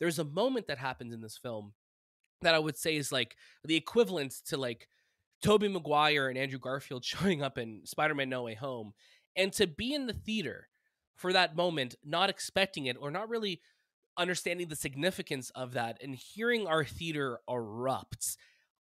there's a moment that happens in this film that I would say is like the equivalent to like Tobey Maguire and Andrew Garfield showing up in Spider-Man: No Way Home, and to be in the theater for that moment, not expecting it or not really understanding the significance of that, and hearing our theater erupt.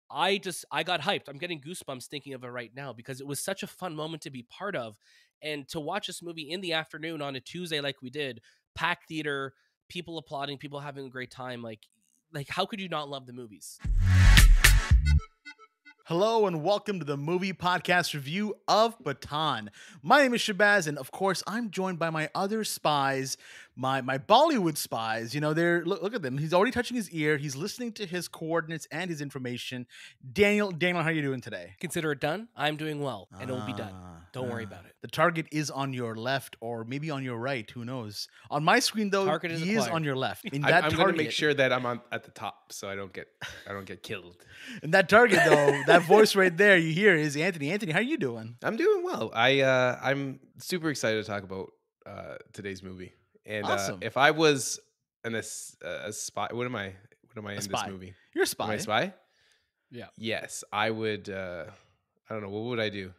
I got hyped. I'm getting goosebumps thinking of it right now because it was such a fun moment to be part of, and to watch this movie in the afternoon on a Tuesday like we did, packed theater, people applauding, people having a great time. Like how could you not love the movies? Hello and welcome to the Movie Podcast review of Pathaan. My name is Shabazz, and of course, I'm joined by my other spies, my Bollywood spies. You know, they're look at them. He's already touching his ear. He's listening to his coordinates and his information. Daniel, how are you doing today? Consider it done. I'm doing well, and it will be done. Don't worry about it. The target is on your left, or maybe on your right. Who knows? On my screen, though, target is on your left. I'm going to make sure that I'm at the top, so I don't get killed. And that target, though, that voice right there you hear is Anthony. Anthony, how are you doing? I'm doing well. I'm super excited to talk about today's movie. And awesome. If I was a spy, what am I in this movie? You're a spy. Am I a spy? Yeah. Yes, I would. I don't know. What would I do?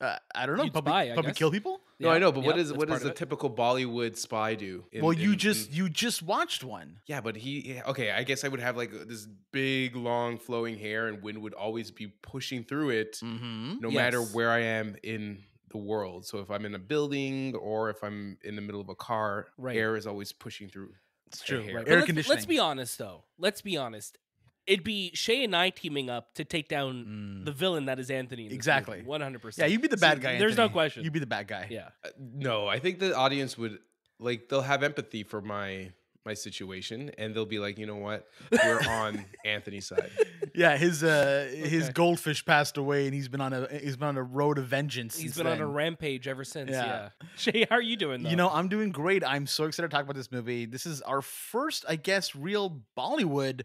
I don't know. You'd probably kill people. Yeah. No, I know, but what does a typical Bollywood spy do? You just watched one. Yeah, but okay. I guess I would have like this big, long, flowing hair, and wind would always be pushing through it, no matter where I am in the world. So if I'm in a building or if I'm in the middle of a car, air is always pushing through. It's true. Right. Air conditioning. Let's be honest, though. Let's be honest. It'd be Shay and I teaming up to take down the villain that is Anthony. Exactly. 100%. Yeah, you'd be the bad guy, Anthony. There's no question. You'd be the bad guy. Yeah. No, I think the audience would, like, they'll have empathy for my situation, and they'll be like, you know what? We're on Anthony's side. Yeah, his goldfish passed away, and he's been on a road of vengeance. He's been on a rampage ever since. Yeah. Shay, how are you doing, though? You know, I'm doing great. I'm so excited to talk about this movie. This is our first, I guess, real Bollywood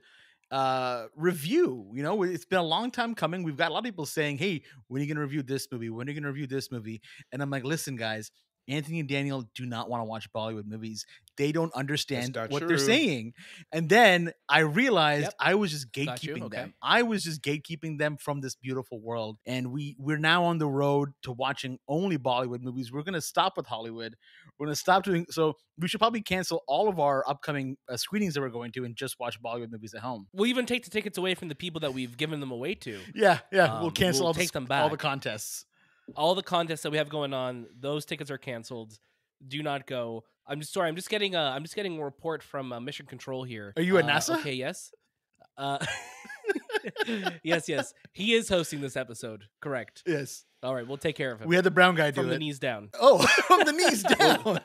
review. You know, it's been a long time coming. We've got a lot of people saying, hey, when are you going to review this movie? When are you going to review this movie? And I'm like, listen, guys, Anthony and Daniel do not want to watch Bollywood movies. They don't understand what they're saying. And then I realized I was just gatekeeping them. I was just gatekeeping them from this beautiful world. And we're now on the road to watching only Bollywood movies. We're going to stop with Hollywood. We're going to stop doing so. We should probably cancel all of our upcoming screenings that we're going to and just watch Bollywood movies at home. We'll even take the tickets away from the people that we've given them away to. Yeah. We'll cancel all the contests. All the contests that we have going on, those tickets are canceled. Do not go. I'm just sorry. I'm just getting a report from Mission Control here. Are you at NASA? Okay, yes. Yes. He is hosting this episode. Correct. Yes. All right, we'll take care of him. We had the brown guy from the knees down. Oh, from the knees down.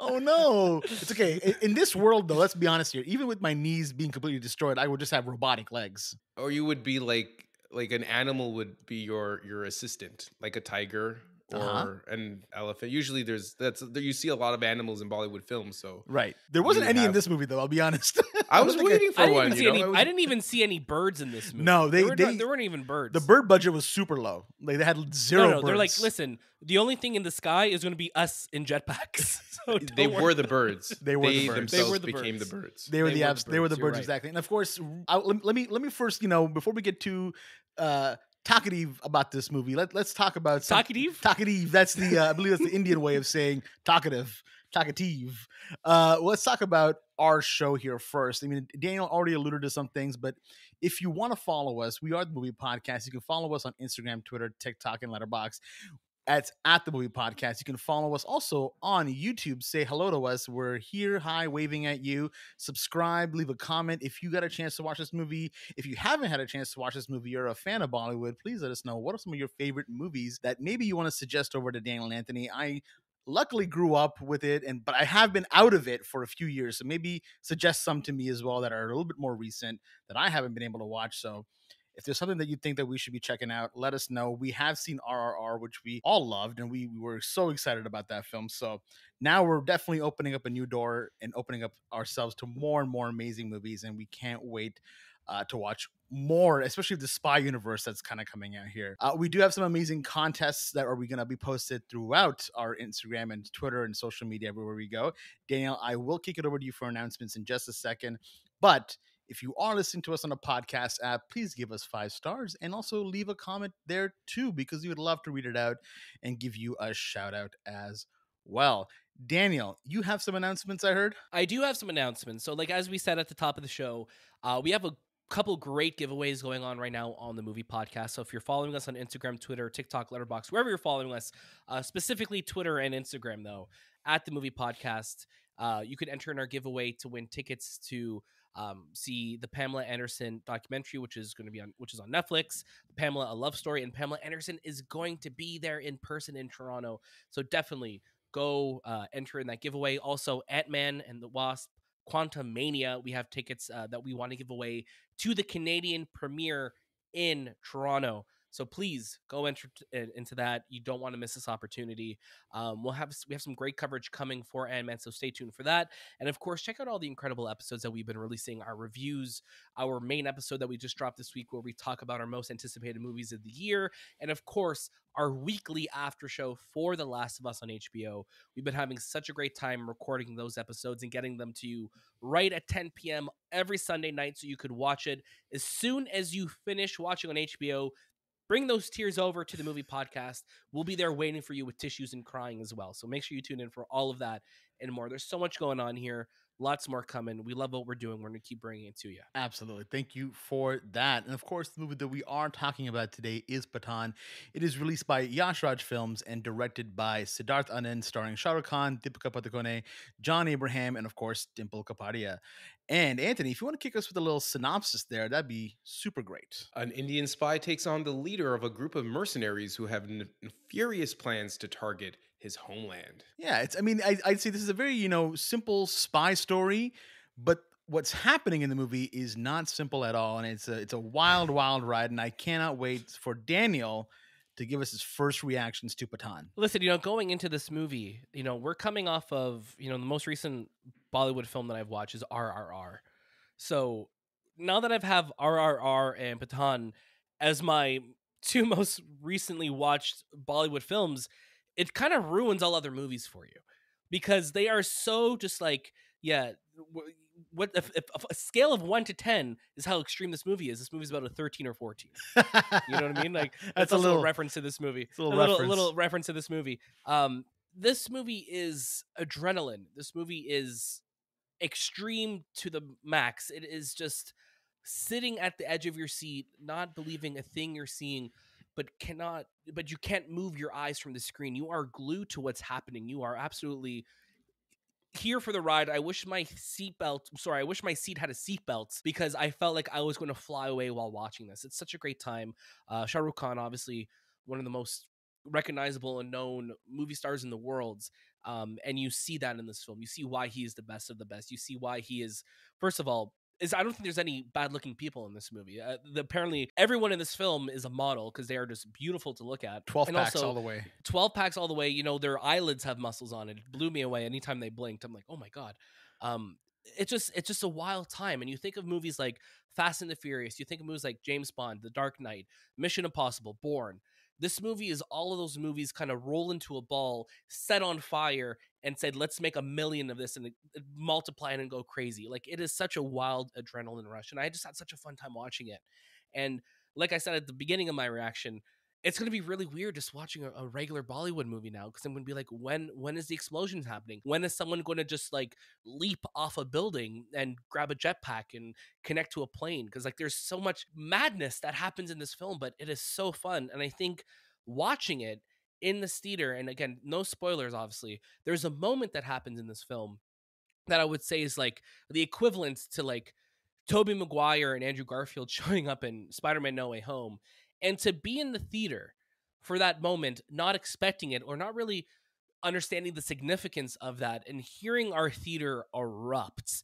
Oh no, it's okay. In this world, though, let's be honest here. Even with my knees being completely destroyed, I would just have robotic legs. Or you would be like an animal would be your assistant, like a tiger or an elephant. Usually you see a lot of animals in Bollywood films. So right, there wasn't any in this movie, though. I'll be honest. I was waiting for one. I didn't even see any birds in this movie. No, there weren't even birds. The bird budget was super low. Like they had zero. No, birds. They're like, listen, the only thing in the sky is going to be us in jetpacks. So they were the birds. They were the birds. They were the birds. Exactly. And of course, let me first, you know, before we get too talkative about this movie, let's talk about talkative. Talkative. That's the I believe that's the Indian way of saying talkative. Talkative. Let's talk about our show here first. I mean, Daniel already alluded to some things, but if you want to follow us, we are The Movie Podcast. You can follow us on Instagram, Twitter, TikTok, and Letterboxd. That's at The Movie Podcast. You can follow us also on YouTube. Say hello to us. We're here, hi, waving at you. Subscribe, leave a comment. If you got a chance to watch this movie, if you haven't had a chance to watch this movie, you're a fan of Bollywood, please let us know. What are some of your favorite movies that maybe you want to suggest over to Daniel and Anthony? I luckily grew up with it, but I have been out of it for a few years. So maybe suggest some to me as well that are a little bit more recent that I haven't been able to watch. So if there's something that you think that we should be checking out, let us know. We have seen RRR, which we all loved, and we were so excited about that film. So now we're definitely opening up a new door and opening up ourselves to more and more amazing movies, and we can't wait to watch more, especially the spy universe that's kind of coming out here. We do have some amazing contests that are going to be posted throughout our Instagram and Twitter and social media everywhere we go. Daniel, I will kick it over to you for announcements in just a second. But if you are listening to us on a podcast app, please give us 5 stars and also leave a comment there too, because we would love to read it out and give you a shout out as well. Daniel, you have some announcements, I heard. I do have some announcements. So like, as we said at the top of the show, we have a couple great giveaways going on right now on the Movie Podcast. So if you're following us on Instagram, Twitter, TikTok, Letterboxd, wherever you're following us, specifically Twitter and Instagram though, at the Movie Podcast, you could enter in our giveaway to win tickets to see the Pamela Anderson documentary, which is on Netflix, Pamela, A Love Story, and Pamela Anderson is going to be there in person in Toronto. So definitely go enter in that giveaway. Also, Ant-Man and the Wasp: Quantum Mania. We have tickets that we want to give away to the Canadian premiere in Toronto. So please go enter into that. You don't want to miss this opportunity. We have some great coverage coming for Ant-Man, so stay tuned for that. And of course, check out all the incredible episodes that we've been releasing, our reviews, our main episode that we just dropped this week where we talk about our most anticipated movies of the year, and of course, our weekly after show for The Last of Us on HBO. We've been having such a great time recording those episodes and getting them to you right at 10 p.m. every Sunday night so you could watch it as soon as you finish watching on HBO. Bring those tears over to the Movie Podcast. We'll be there waiting for you with tissues and crying as well. So make sure you tune in for all of that and more. There's so much going on here. Lots more coming. We love what we're doing. We're going to keep bringing it to you. Absolutely. Thank you for that. And of course, the movie that we are talking about today is Pathaan. It is released by Yashraj Films and directed by Siddharth Anand, starring Shah Rukh Khan, Deepika Padukone, John Abraham, and of course, Dimple Kapadia. And Anthony, if you want to kick us with a little synopsis there, that'd be super great. An Indian spy takes on the leader of a group of mercenaries who have nefarious plans to target his homeland. Yeah, I'd say this is a very, simple spy story, but what's happening in the movie is not simple at all, and it's a wild, wild ride, and I cannot wait for Daniel to give us his first reactions to Pathaan. Listen, going into this movie, we're coming off of, the most recent Bollywood film that I've watched is RRR. So now that I've have RRR and Pathaan as my two most recently watched Bollywood films, it kind of ruins all other movies for you because they are so just like, yeah, what if a scale of 1 to 10 is how extreme this movie is. This movie's about a 13 or 14. You know what I mean? Like that's a little reference to this movie. A little reference to this movie. This movie is adrenaline. This movie is extreme to the max. It is just sitting at the edge of your seat, not believing a thing you're seeing, but you can't move your eyes from the screen. You are glued to what's happening. You are absolutely here for the ride. I wish my seat had a seatbelt because I felt like I was going to fly away while watching this. It's such a great time. Shah Rukh Khan, obviously one of the most recognizable and known movie stars in the world. And you see that in this film. You see why he is the best of the best. You see why he is, first of all, I don't think there's any bad looking people in this movie. Apparently everyone in this film is a model because they are just beautiful to look at. 12 packs all the way. Their eyelids have muscles on it. It blew me away. Anytime they blinked, I'm like, oh my God. It's just a wild time. And you think of movies like Fast and the Furious. You think of movies like James Bond, The Dark Knight, Mission Impossible, Bourne. This movie is all of those movies kind of roll into a ball, set on fire, and said, let's make 1 million of this and multiply it and go crazy. Like, it is such a wild adrenaline rush. And I just had such a fun time watching it. And like I said at the beginning of my reaction, it's going to be really weird just watching a regular Bollywood movie now because I'm going to be like, when is the explosions happening? When is someone going to just like leap off a building and grab a jetpack and connect to a plane? Because like there's so much madness that happens in this film, but it is so fun. And I think watching it in this theater, and again, no spoilers, obviously, there's a moment that happens in this film that I would say is like the equivalent to like Tobey Maguire and Andrew Garfield showing up in Spider-Man: No Way Home. And to be in the theater for that moment, not expecting it or not really understanding the significance of that and hearing our theater erupt,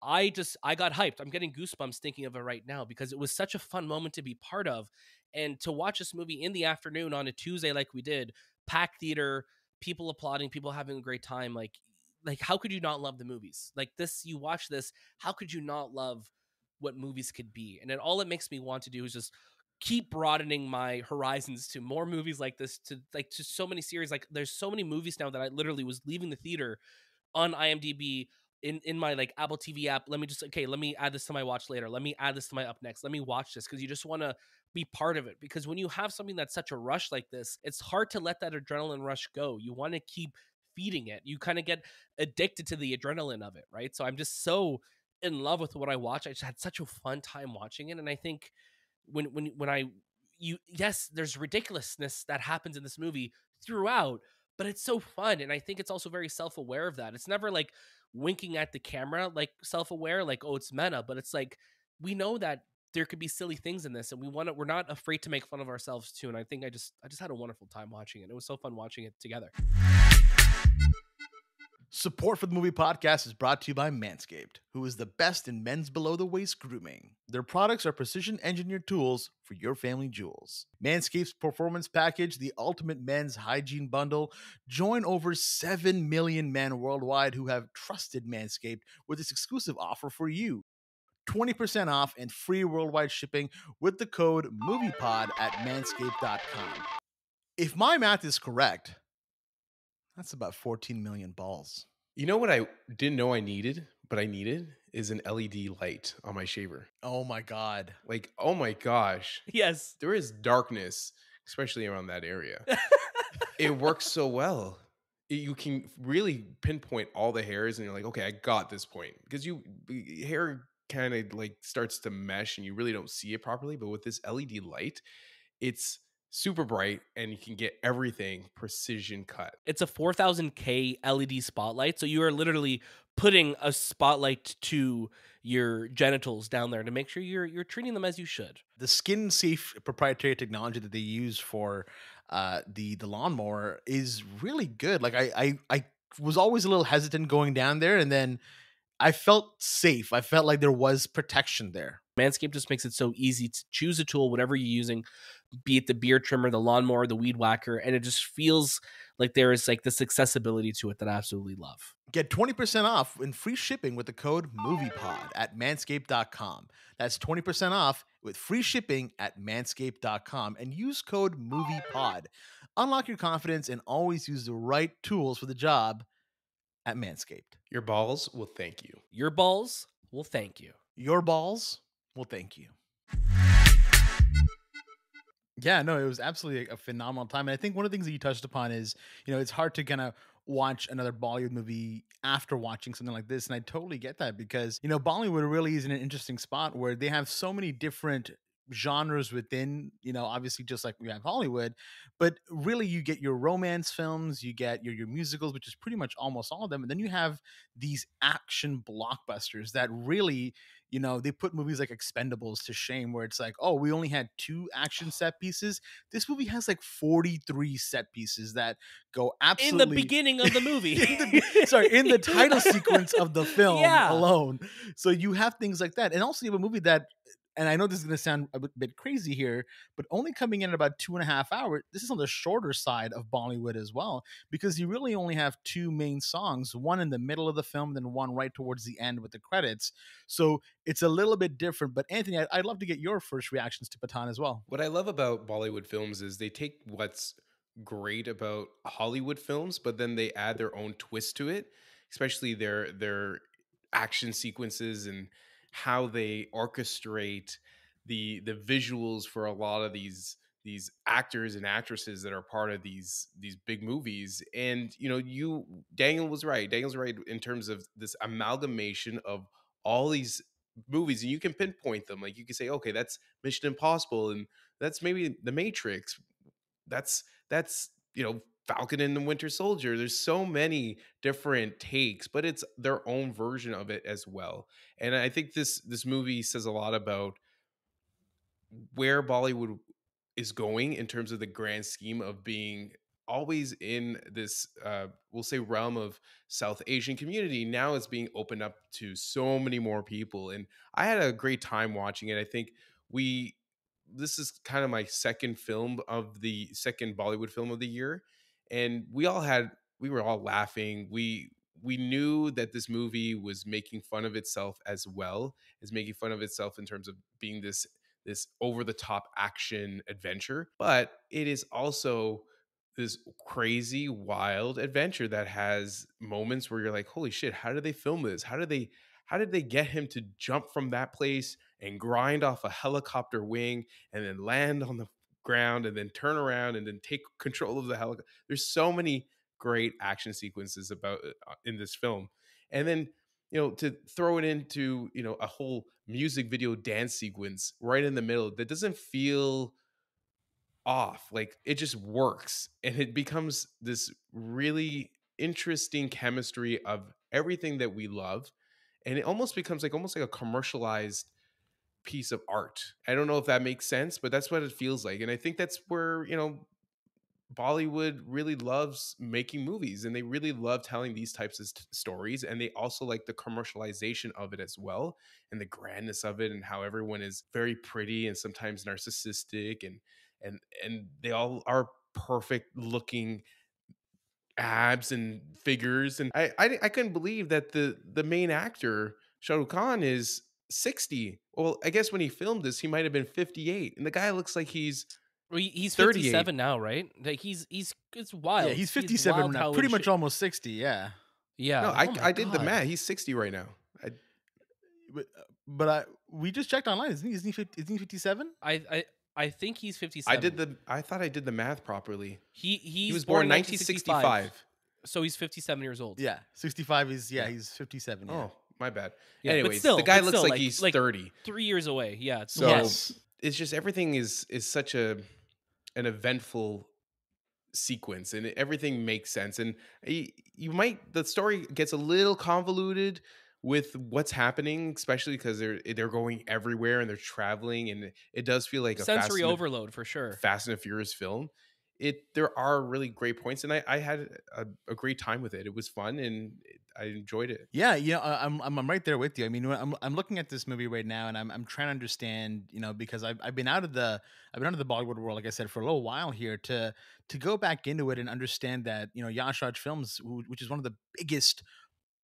I got hyped. I'm getting goosebumps thinking of it right now because it was such a fun moment to be part of. And to watch this movie in the afternoon on a Tuesday like we did, packed theater, people applauding, people having a great time. Like how could you not love the movies? Like this, you watch this, how could you not love what movies could be. And then all it makes me want to do is just keep broadening my horizons to more movies like this, to like to so many series. Like there's so many movies now that I literally was leaving the theater on IMDb in my like Apple TV app. Let me just, okay, let me add this to my watch later. Let me add this to my up next. Let me watch this. Cause you just want to be part of it, because when you have something that's such a rush like this, it's hard to let that adrenaline rush go. You want to keep feeding it. You kind of get addicted to the adrenaline of it. Right. So I'm just so in love with what I watch. I just had such a fun time watching it. And I think when there's ridiculousness that happens in this movie throughout, but it's so fun. And I think it's also very self-aware of that. It's never like winking at the camera, like self-aware, like, oh, it's meta, but it's like, we know that there could be silly things in this, and we're not afraid to make fun of ourselves too. And I think I just had a wonderful time watching it. It was so fun watching it together. Support for the Movie Podcast is brought to you by Manscaped, who is the best in men's below-the-waist grooming. Their products are precision-engineered tools for your family jewels. Manscaped's Performance Package, the ultimate men's hygiene bundle. Join over 7 million men worldwide who have trusted Manscaped with this exclusive offer for you. 20% off and free worldwide shipping with the code MoviePod at manscaped.com. If my math is correct, that's about 14 million balls. You know what I didn't know I needed, but I needed, is an LED light on my shaver. Oh my God. Like, oh my gosh. Yes. There is darkness, especially around that area. It works so well. You can really pinpoint all the hairs and you're like, okay, I got this point. Because hair kind of like starts to mesh and you really don't see it properly. But with this LED light, it's super bright and you can get everything precision cut. It's a 4000K LED spotlight. So you are literally putting a spotlight to your genitals down there to make sure you're treating them as you should. The Skin Safe proprietary technology that they use for the lawnmower is really good. Like I was always a little hesitant going down there, and then I felt safe. I felt like there was protection there. Manscaped just makes it so easy to choose a tool, whatever you're using, be it the beard trimmer, the lawnmower, the weed whacker, and it just feels like there is like this accessibility to it that I absolutely love. Get 20% off and free shipping with the code MoviePod at manscaped.com. That's 20% off with free shipping at manscaped.com and use code MoviePod. Unlock your confidence and always use the right tools for the job at Manscaped. Your balls will thank you. Your balls will thank you. Your balls will thank you. Yeah, no, it was absolutely a phenomenal time. And I think one of the things that you touched upon is, you know, it's hard to kind of watch another Bollywood movie after watching something like this. And I totally get that because, you know, Bollywood really is in an interesting spot where they have so many different genres within, you know, obviously just like we have Hollywood, but really you get your romance films, you get your musicals, which is pretty much almost all of them. And then you have these action blockbusters that really, you know, they put movies like Expendables to shame, where it's like, oh, we only had 2 action set pieces. This movie has like 43 set pieces that go absolutely in the beginning of the movie. in the title sequence of the film alone. So you have things like that. And also you have a movie that, and I know this is going to sound a bit crazy here, but only coming in at about 2.5 hours, this is on the shorter side of Bollywood as well, because you really only have 2 main songs, one in the middle of the film, then one right towards the end with the credits. So it's a little bit different. But Anthony, I'd love to get your first reactions to Pathaan as well. What I love about Bollywood films is they take what's great about Hollywood films, but then they add their own twist to it, especially their action sequences and how they orchestrate the visuals for a lot of these actors and actresses that are part of these big movies. And you know, Daniel was right in terms of this amalgamation of all these movies, and you can pinpoint them. Like you can say, okay, that's Mission Impossible, and that's maybe The Matrix, that's you know, Falcon and the Winter Soldier. There's so many different takes, but it's their own version of it as well. And I think this movie says a lot about where Bollywood is going in terms of the grand scheme of being always in this, we'll say, realm of South Asian community. Now it's being opened up to so many more people. And I had a great time watching it. I think this is kind of my second Bollywood film of the year. And we were all laughing. We we knew that this movie was making fun of itself as well as making fun of itself in terms of being this over-the-top action adventure. But it is also this crazy, wild adventure that has moments where you're like, holy shit, how did they film this? How did they get him to jump from that place and grind off a helicopter wing and then land on the ground and then turn around and then take control of the helicopter? There's so many great action sequences about in this film. And then, you know, to throw it into, you know, a whole music video dance sequence right in the middle that doesn't feel off. Like, it just works, and it becomes this really interesting chemistry of everything that we love, and it almost becomes like a commercialized piece of art. I don't know if that makes sense, but that's what it feels like. And I think that's where, you know, Bollywood really loves making movies, and they really love telling these types of stories, and they also like the commercialization of it as well, and the grandness of it, and how everyone is very pretty and sometimes narcissistic, and they all are perfect looking abs and figures. And I couldn't believe that the main actor, Shah Rukh Khan, is 60. Well, I guess when he filmed this, he might have been 58, and the guy looks like he's 57 now, right? Like, he's it's wild. Yeah, he's 57 now, pretty much almost 60. Yeah, yeah. No, I did the math. He's 60 right now. But we just checked online. Isn't he 57? I think he's 57. I thought I did the math properly. He was born 1965. So he's 57 years old. Yeah, 65 is, yeah, he's 57. Yeah. Oh, my bad. Yeah, anyways, still, the guy looks like he's 30. 3 years away. Yeah. So yes. It's just, everything is such an eventful sequence, and everything makes sense. And the story gets a little convoluted with what's happening, especially because they're going everywhere and they're traveling, and it does feel like a sensory overload for sure. Fast and Furious film. There are really great points, and I had a great time with it. It was fun, and I enjoyed it. Yeah, you know, I'm right there with you. I mean, I'm looking at this movie right now, and I'm trying to understand, you know, because I've been out of the Bollywood world, like I said, for a little while here, to go back into it and understand that, you know, Yashraj Films, which is one of the biggest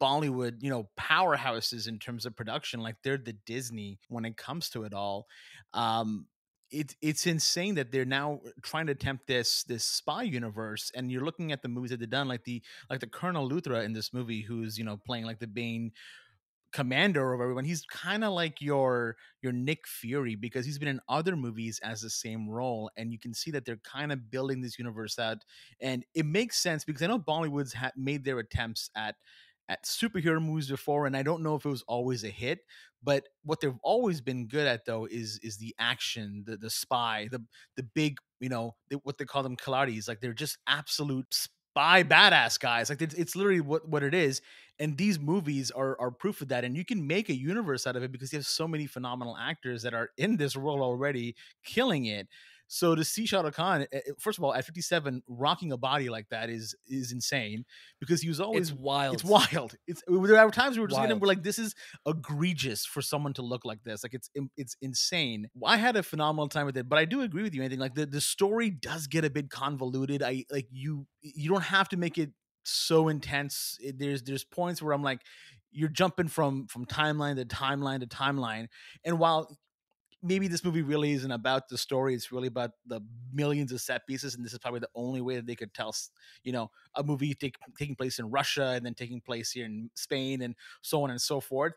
Bollywood, you know, powerhouses in terms of production, like they're the Disney when it comes to it all. It's insane that they're now trying to attempt this spy universe, and you're looking at the movies that they've done, like the Colonel Luthra in this movie, who's, you know, playing like the Bane commander of everyone. He's kind of like your Nick Fury, because he's been in other movies as the same role, and you can see that they're kind of building this universe out, and it makes sense because I know Bollywood's made their attempts at superhero movies before, and I don't know if it was always a hit, but what they've always been good at though is the action, the spy, the big, you know, what they call them, Khelaris, like they're just absolute spy badass guys. Like it's literally what it is, and these movies are proof of that. And you can make a universe out of it because you have so many phenomenal actors that are in this role already killing it. So to see Shah Rukh Khan, first of all, at 57, rocking a body like that is insane, because he was always... It's wild. There are times we were just looking at him, we're like, this is egregious for someone to look like this. Like, it's insane. I had a phenomenal time with it, but I do agree with you, Anthony. Like, the story does get a bit convoluted. You don't have to make it so intense. There's points where I'm like, you're jumping from timeline to timeline to timeline. And while... maybe this movie really isn't about the story. It's really about the millions of set pieces. And this is probably the only way that they could tell, you know, a movie taking place in Russia and then taking place here in Spain and so on and so forth.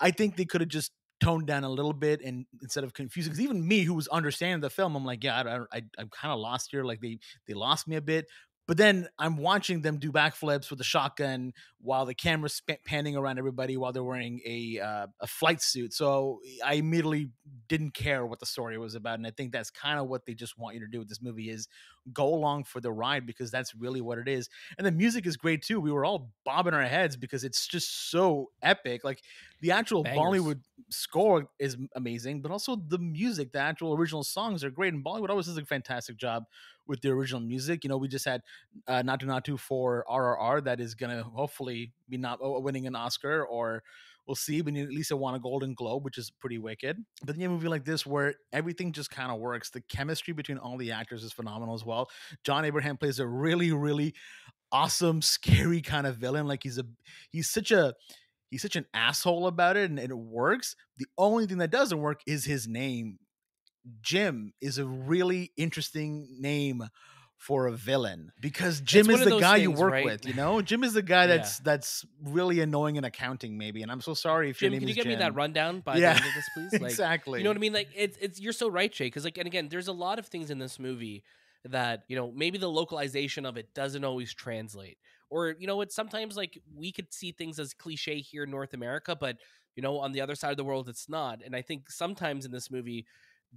I think they could have just toned down a little bit, and instead of confusing, because even me, who was understanding the film, I'm like, yeah, I'm kind of lost here. Like they lost me a bit. But then I'm watching them do backflips with a shotgun while the camera's panning around everybody while they're wearing a flight suit. So I immediately didn't care what the story was about. And I think that's kind of what they just want you to do with this movie, is go along for the ride, because that's really what it is. And the music is great too. We were all bobbing our heads because it's just so epic. Like the actual bangers. Bollywood score is amazing, but also the music, the actual original songs are great. And Bollywood always does a fantastic job with the original music. You know, we just had Natu Natu for RRR that is going to hopefully be not winning an Oscar, or we'll see, but at least it won a Golden Globe, which is pretty wicked. But then you have a movie like this where everything just kind of works. The chemistry between all the actors is phenomenal as well. John Abraham plays a really, really awesome, scary kind of villain. Like he's such an asshole about it, and it works. The only thing that doesn't work is his name. Jim is a really interesting name for a villain, because Jim is the guy you work with, you know? Jim is the guy that's really annoying in accounting, maybe. And I'm so sorry if your name is Jim. Can you give me that rundown by the end of this, please? Like, exactly. You know what I mean? Like, it's you're so right, Jay. Because, like, and again, there's a lot of things in this movie that, you know, maybe the localization of it doesn't always translate. Or, you know, it's sometimes like we could see things as cliche here in North America, but, you know, on the other side of the world, it's not. And I think sometimes in this movie,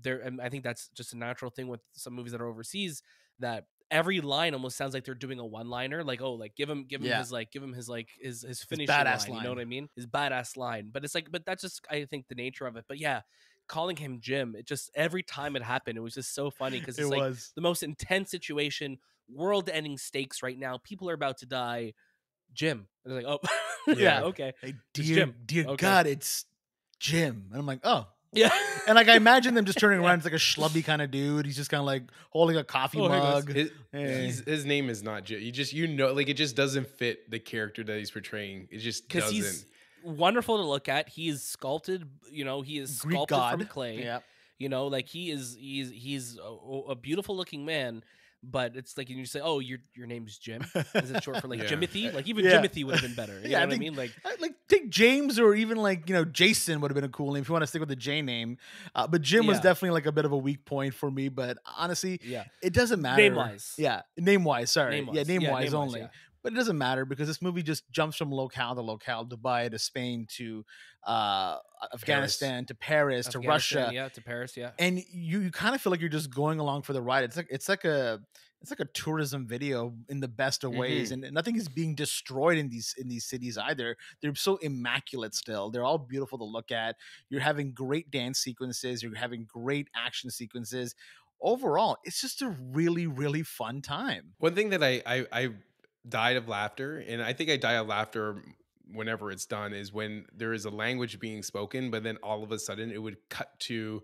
I think that's just a natural thing with some movies that are overseas, that every line almost sounds like they're doing a one-liner, like, oh, like give him his finishing line. You know what I mean? His badass line. But it's like, but that's just, I think, the nature of it. But yeah, calling him Jim, it just, every time it happened, it was just so funny, because it's like the most intense situation, world-ending stakes right now. People are about to die. Jim. And they're like, oh, yeah, okay. Hey, dear God, it's Jim. And I'm like, oh. Yeah. And like I imagine them just turning around. It's like a schlubby kind of dude. He's just kind of like holding a coffee mug. His name is not Jim. You just, you know, like it just doesn't fit the character that he's portraying. It just doesn't. He's wonderful to look at. He is sculpted, you know, he is Greek sculpted God. From clay. Yeah. You know, like he's a beautiful looking man. But it's like, and you say, oh, your name's Jim. Is it short for like Jimothy? Like even Jimothy would have been better. You know what I mean? Like take James, or even like, you know, Jason would have been a cool name if you want to stick with the J name. But Jim was definitely like a bit of a weak point for me. But honestly, it doesn't matter. Name-wise. Yeah. Name-wise, sorry. Name-wise. Yeah, name-wise only. Yeah. But it doesn't matter, because this movie just jumps from locale to locale, Dubai to Spain to Afghanistan to Paris to Russia. Yeah, to Paris, yeah. And you kind of feel like you're just going along for the ride. It's like a tourism video in the best of ways, and nothing is being destroyed in these cities either. They're so immaculate still. They're all beautiful to look at. You're having great dance sequences, you're having great action sequences. Overall, it's just a really, really fun time. One thing that I died of laughter, and I think I die of laughter whenever it's done, is when there is a language being spoken, but then all of a sudden it would cut to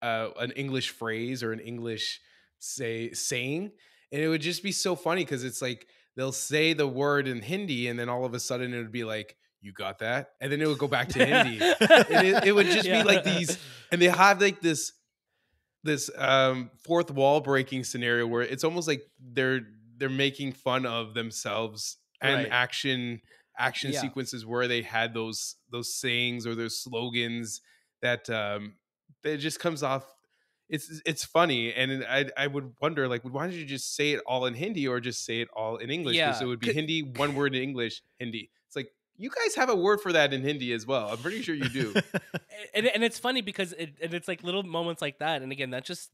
an English phrase or an English saying, and it would just be so funny, because it's like they'll say the word in Hindi, and then all of a sudden it would be like, you got that? And then it would go back to Hindi. And it would just be like these, and they have like this fourth wall breaking scenario where it's almost like they're making fun of themselves, and action sequences where they had those sayings or those slogans that it just comes off. It's funny. And I would wonder, like, why don't you just say it all in Hindi, or just say it all in English? Because it would be Hindi, one word in English, Hindi. It's like, you guys have a word for that in Hindi as well. I'm pretty sure you do. and it's funny, because it's like little moments like that. And again, that's just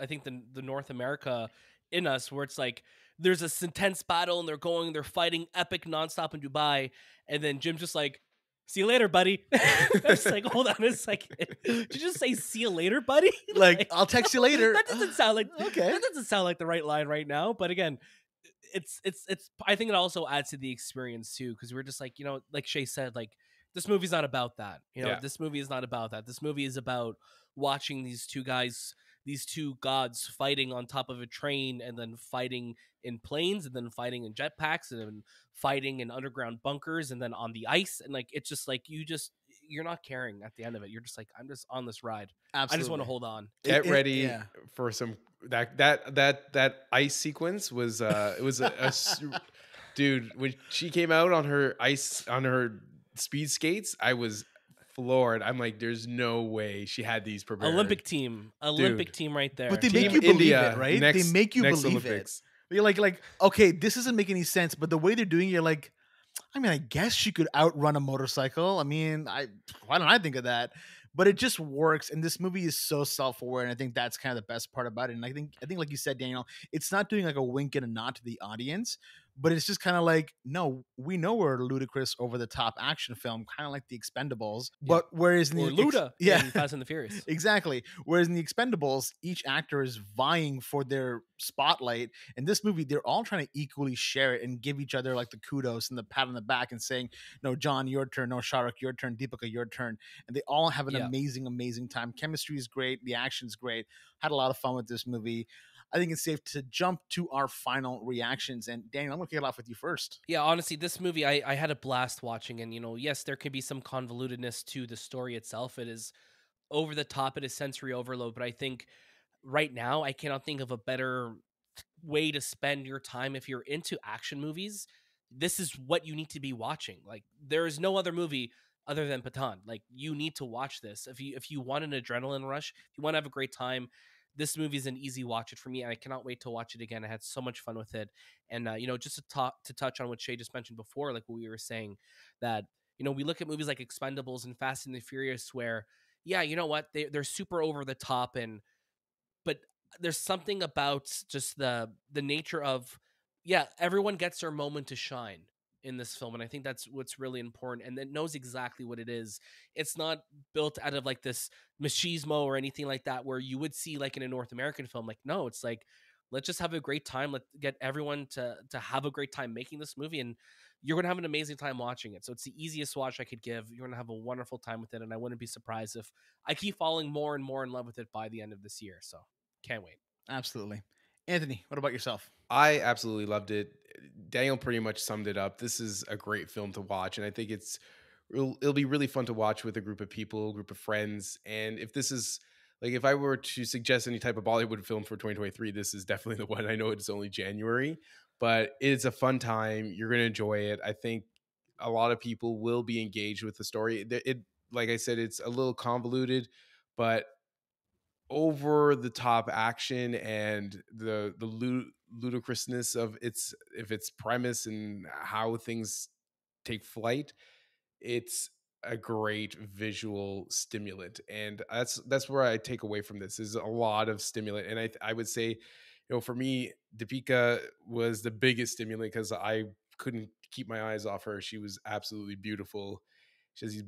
I think the North America in us, where it's like, there's this intense battle, and they're fighting epic nonstop in Dubai, and then Jim's just like, see you later, buddy. I'm just like, hold on a second. Did you just say see you later, buddy? Like, I'll text you later. That doesn't sound like that doesn't sound like the right line right now. But again, it's I think it also adds to the experience too, because we're just like, you know, like Shay said, like, this movie's not about that. You know, this movie is not about that. This movie is about watching these two gods fighting on top of a train, and then fighting in planes, and then fighting in jetpacks, and then fighting in underground bunkers, and then on the ice. And like, it's just like, you're not caring at the end of it. You're just like, I'm just on this ride. Absolutely. I just want to hold on. Get ready for some, that ice sequence was, it was a dude, when she came out on her speed skates, I was floored. I'm like, there's no way she had these prepared. Olympic team right there. But they make you believe it, right? They make you believe it. You're like, okay, this doesn't make any sense, but the way they're doing it, you're like, I mean, I guess she could outrun a motorcycle. I mean, why don't I think of that? But it just works, and this movie is so self-aware, and I think that's kind of the best part about it. And I think like you said, Daniel, it's not doing like a wink and a nod to the audience, but it's just kind of like, no, we know we're a ludicrous, over-the-top action film, kind of like The Expendables. Yeah. But whereas in Fast and the Furious. Exactly. Whereas in The Expendables, each actor is vying for their spotlight. In this movie, they're all trying to equally share it and give each other like the kudos and the pat on the back and saying, no, John, your turn. No, Shah Rukh, your turn. Deepika, your turn. And they all have an amazing, amazing time. Chemistry is great. The action's great. Had a lot of fun with this movie. I think it's safe to jump to our final reactions. And Daniel, I'm going to kick it off with you first. Yeah, honestly, this movie, I had a blast watching. And, you know, yes, there could be some convolutedness to the story itself. It is over the top. It is sensory overload. But I think right now, I cannot think of a better way to spend your time if you're into action movies. This is what you need to be watching. Like, there is no other movie other than Pathaan. Like, you need to watch this. If you want an adrenaline rush, if you want to have a great time, this movie is an easy watch it for me. And I cannot wait to watch it again. I had so much fun with it. And, you know, just to touch on what Shay just mentioned before, like what we were saying, that, you know, we look at movies like Expendables and Fast and the Furious where, yeah, you know what, they're super over the top. But there's something about just the nature of, yeah, everyone gets their moment to shine in this film. And I think that's what's really important. And it knows exactly what it is. It's not built out of like this machismo or anything like that, where you would see like in a North American film. Like, no, it's like, let's just have a great time. Let's get everyone to have a great time making this movie. And you're going to have an amazing time watching it. So it's the easiest watch I could give. You're going to have a wonderful time with it. And I wouldn't be surprised if I keep falling more and more in love with it by the end of this year. So can't wait. Absolutely. Anthony, what about yourself? I absolutely loved it. Daniel pretty much summed it up. This is a great film to watch, and I think it'll be really fun to watch with a group of people, group of friends. And if this is like, if I were to suggest any type of Bollywood film for 2023, this is definitely the one. I know it's only January, but it's a fun time. You're going to enjoy it. I think a lot of people will be engaged with the story. Like I said, it's a little convoluted, but over the top action and the ludicrousness of its premise and how things take flight, it's a great visual stimulant. And that's where I take away from this is a lot of stimulant. And I would say, you know, for me, Deepika was the biggest stimulant because I couldn't keep my eyes off her. She was absolutely beautiful. She has these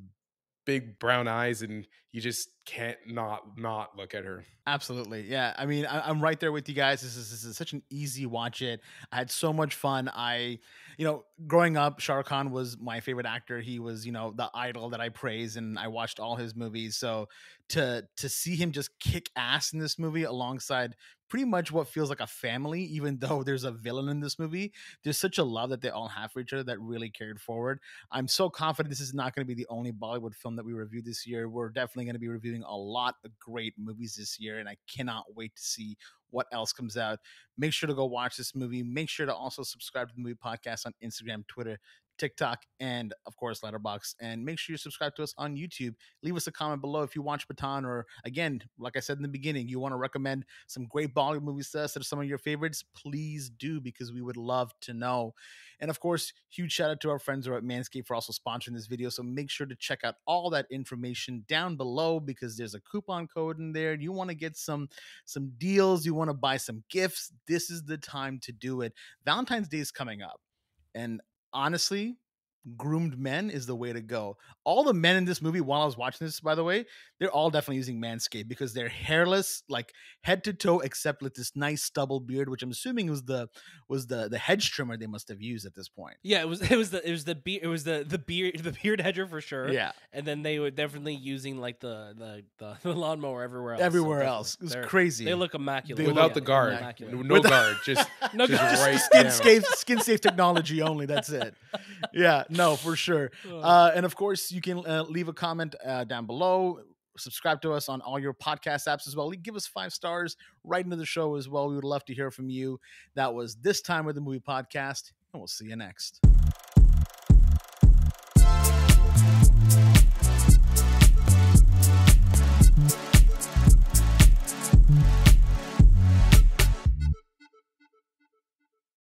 big brown eyes and you just can't not look at her. Absolutely. Yeah. I mean, I'm right there with you guys. This is such an easy watch it. I had so much fun. You know, growing up, Shah Rukh Khan was my favorite actor. He was, you know, the idol that I praise, and I watched all his movies. So to see him just kick ass in this movie alongside pretty much what feels like a family, even though there's a villain in this movie, there's such a love that they all have for each other that really carried forward. I'm so confident this is not going to be the only Bollywood film that we review this year. We're definitely going to be reviewing a lot of great movies this year, and I cannot wait to see what else comes out. Make sure to go watch this movie. Make sure to also subscribe to the Movie Podcast on Instagram, Twitter, TikTok, and of course Letterboxd. And make sure you subscribe to us on YouTube. Leave us a comment below if you watch Pathaan, or again, like I said in the beginning, you want to recommend some great Bollywood movies to us that are some of your favorites, please do, because we would love to know. And of course, huge shout out to our friends over at Manscaped for also sponsoring this video. So make sure to check out all that information down below, because there's a coupon code in there. You want to get some deals, you want to buy some gifts, this is the time to do it. Valentine's Day is coming up, and honestly, groomed men is the way to go. All the men in this movie, while I was watching this, by the way, they're all definitely using Manscaped, because they're hairless, like head to toe, except with this nice stubble beard, which I'm assuming was the hedge trimmer they must have used at this point. Yeah, it was the beard hedger for sure. Yeah, and then they were definitely using like the lawnmower everywhere else. It was crazy. They look immaculate without the guard. Immaculate. No guard, just no guard. Skin safe technology only. That's it. Yeah. No, for sure. And of course, you can leave a comment down below. Subscribe to us on all your podcast apps as well. Give us 5 stars right into the show as well. We would love to hear from you. That was This Time with the Movie Podcast, and we'll see you next.